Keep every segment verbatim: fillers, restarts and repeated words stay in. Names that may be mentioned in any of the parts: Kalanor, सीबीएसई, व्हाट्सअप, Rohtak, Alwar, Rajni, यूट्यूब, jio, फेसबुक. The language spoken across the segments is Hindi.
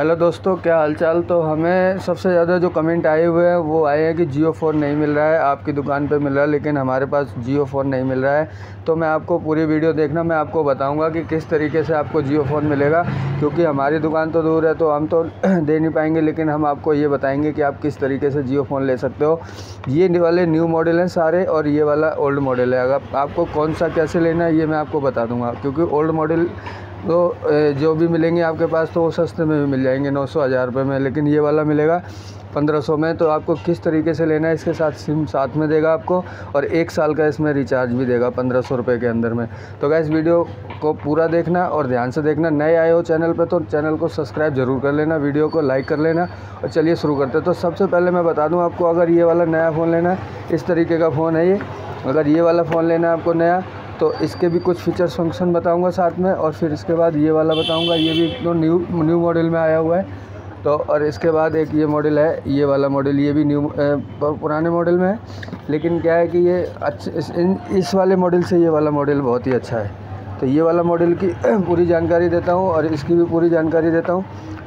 हेलो दोस्तों, क्या हालचाल। तो हमें सबसे ज़्यादा जो कमेंट आए हुए हैं वो आए हैं कि जियो फ़ोन नहीं मिल रहा है, आपकी दुकान पे मिल रहा है लेकिन हमारे पास जियो फ़ोन नहीं मिल रहा है। तो मैं आपको पूरी वीडियो देखना, मैं आपको बताऊंगा कि किस तरीके से आपको जियो फ़ोन मिलेगा, क्योंकि हमारी दुकान तो दूर है तो हम तो दे नहीं पाएंगे, लेकिन हम आपको ये बताएँगे कि आप किस तरीके से जियो फ़ोन ले सकते हो। ये वाले न्यू मॉडल हैं सारे और ये वाला ओल्ड मॉडल है। अगर आपको कौन सा कैसे लेना है ये मैं आपको बता दूँगा, क्योंकि ओल्ड मॉडल तो जो भी मिलेंगे आपके पास तो वो सस्ते में भी मिल जाएंगे, नौ सौ हज़ार रुपये में, लेकिन ये वाला मिलेगा पंद्रह सौ में। तो आपको किस तरीके से लेना है, इसके साथ सिम साथ में देगा आपको और एक साल का इसमें रिचार्ज भी देगा पंद्रह सौ रुपये के अंदर में। तो गाइस वीडियो को पूरा देखना और ध्यान से देखना। नए आए हो चैनल पे तो चैनल को सब्सक्राइब जरूर कर लेना, वीडियो को लाइक कर लेना और चलिए शुरू करते हैं। तो सबसे पहले मैं बता दूँ आपको, अगर ये वाला नया फ़ोन लेना है, इस तरीके का फ़ोन है ये, अगर ये वाला फ़ोन लेना है आपको नया तो इसके भी कुछ फीचर्स फंक्शन बताऊंगा साथ में, और फिर इसके बाद ये वाला बताऊंगा। ये भी तो न्यू न्यू मॉडल में आया हुआ है तो, और इसके बाद एक ये मॉडल है, ये वाला मॉडल, ये भी न्यू पुराने मॉडल में है, लेकिन क्या है कि ये अच्छे इस, इस वाले मॉडल से ये वाला मॉडल बहुत ही अच्छा है। तो ये वाला मॉडल की पूरी जानकारी देता हूँ और इसकी भी पूरी जानकारी देता हूँ।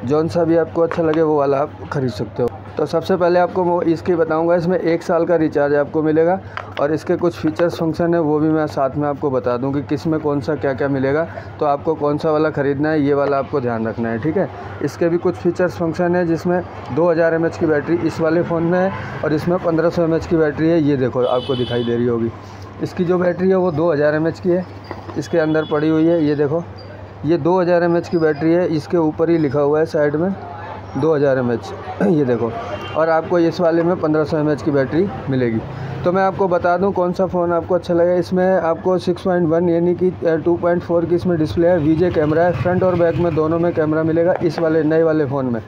जौन सा भी आपको अच्छा लगे वो वाला आप ख़रीद सकते हो। तो सबसे पहले आपको वो इसकी बताऊंगा, इसमें एक साल का रिचार्ज आपको मिलेगा और इसके कुछ फीचर्स फंक्शन है वो भी मैं साथ में आपको बता दूं कि किस में कौन सा क्या क्या मिलेगा। तो आपको कौन सा वाला ख़रीदना है ये वाला आपको ध्यान रखना है, ठीक है। इसके भी कुछ फीचर्स फंक्शन है, जिसमें दो हज़ार एम एच की बैटरी इस वाले फ़ोन में है और इसमें पंद्रह सौ एम एच की बैटरी है। ये देखो आपको दिखाई दे रही होगी, इसकी जो बैटरी है वो दो हज़ार एम एच की है, इसके अंदर पड़ी हुई है। ये देखो ये दो हज़ार एम एच की बैटरी है, इसके ऊपर ही लिखा हुआ है साइड में दो हज़ार एम एच, ये देखो। और आपको इस वाले में पंद्रह सौ एम एच की बैटरी मिलेगी। तो मैं आपको बता दूं कौन सा फ़ोन आपको अच्छा लगेगा। इसमें आपको सिक्स पॉइंट वन यानी कि टू पॉइंट फोर की इसमें डिस्प्ले है, वीजे कैमरा है, फ्रंट और बैक में दोनों में कैमरा मिलेगा इस वाले नए वाले फ़ोन में,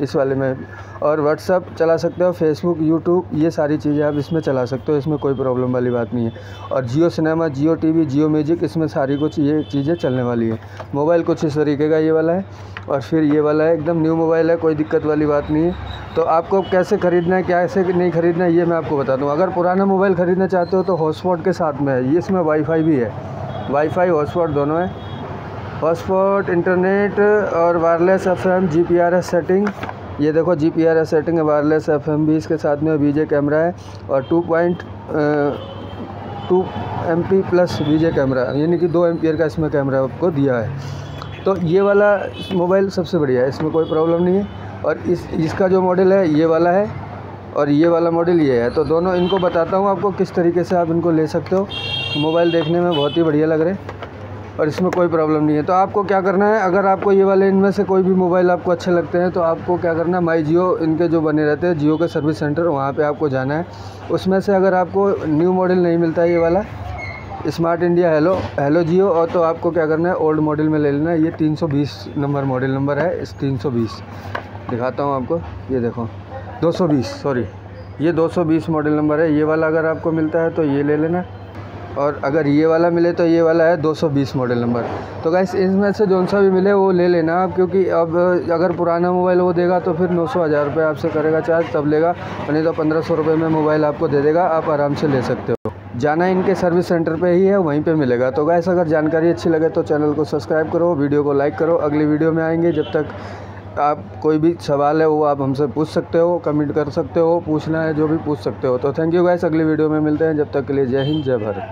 इस वाले में। और व्हाट्सअप चला सकते हो, फेसबुक, यूट्यूब, ये सारी चीज़ें आप इसमें चला सकते हो, इसमें कोई प्रॉब्लम वाली बात नहीं है। और Jio cinema, Jio TV, Jio music, इसमें सारी कुछ ये चीज़ें चलने वाली है। मोबाइल कुछ इस तरीके का ये वाला है और फिर ये वाला है, एकदम न्यू मोबाइल है, कोई दिक्कत वाली बात नहीं है। तो आपको कैसे ख़रीदना है कैसे नहीं ख़रीदना है ये मैं आपको बता दूँ। अगर पुराना मोबाइल ख़रीदना चाहते हो तो हॉटस्पॉट के साथ में है, इसमें वाईफाई भी है, वाईफाई हॉटस्पॉट दोनों है, हॉटस्पॉट इंटरनेट और wireless F M G P R S setting. ये देखो G P R S setting है, वायरलेस एफ एम भी इसके साथ में, वीजे कैमरा है और two point two M P plus VGA camera यानी कि दो एम्पियर का इसमें कैमरा आपको दिया है। तो ये वाला मोबाइल सबसे बढ़िया है, इसमें कोई प्रॉब्लम नहीं है। और इस इसका जो मॉडल है ये वाला है और ये वाला मॉडल ये है। तो दोनों इनको बताता हूँ आपको किस तरीके से आप इनको ले सकते हो। मोबाइल देखने में बहुत ही बढ़िया लग रहे हैं और इसमें कोई प्रॉब्लम नहीं है। तो आपको क्या करना है, अगर आपको ये वाले इनमें से कोई भी मोबाइल आपको अच्छे लगते हैं तो आपको क्या करना है, माई जियो इनके जो बने रहते हैं जियो के सर्विस सेंटर, वहाँ पे आपको जाना है। उसमें से अगर आपको न्यू मॉडल नहीं मिलता है ये वाला smart India, hello hello Jio, और तो आपको क्या करना है ओल्ड मॉडल में ले लेना है। ये तीन सौ बीस नंबर मॉडल नंबर है, इस तीन सौ बीस दिखाता हूँ आपको, ये देखो दो सौ बीस सॉरी ये दो सौ बीस मॉडल नंबर है। ये वाला अगर आपको मिलता है तो ये ले लेना, और अगर ये वाला मिले तो ये वाला है दो सौ बीस मॉडल नंबर। तो गाइस इसमें से जौन सा भी मिले वो ले लेना आप, क्योंकि अब अगर पुराना मोबाइल वो देगा तो फिर नौ सौ हज़ार रुपये आपसे करेगा चार्ज, तब लेगा, नहीं तो पंद्रह सौ रुपये में मोबाइल आपको दे देगा, आप आराम से ले सकते हो। जाना इनके सर्विस सेंटर पे ही है, वहीं पे मिलेगा। तो गाइस अगर जानकारी अच्छी लगे तो चैनल को सब्सक्राइब करो, वीडियो को लाइक करो। अगली वीडियो में आएँगे, जब तक आप कोई भी सवाल है वो आप हमसे पूछ सकते हो, कमेंट कर सकते हो, पूछना है जो भी पूछ सकते हो। तो थैंक यू गाइस, अगली वीडियो में मिलते हैं, जब तक के लिए जय हिंद जय भारत।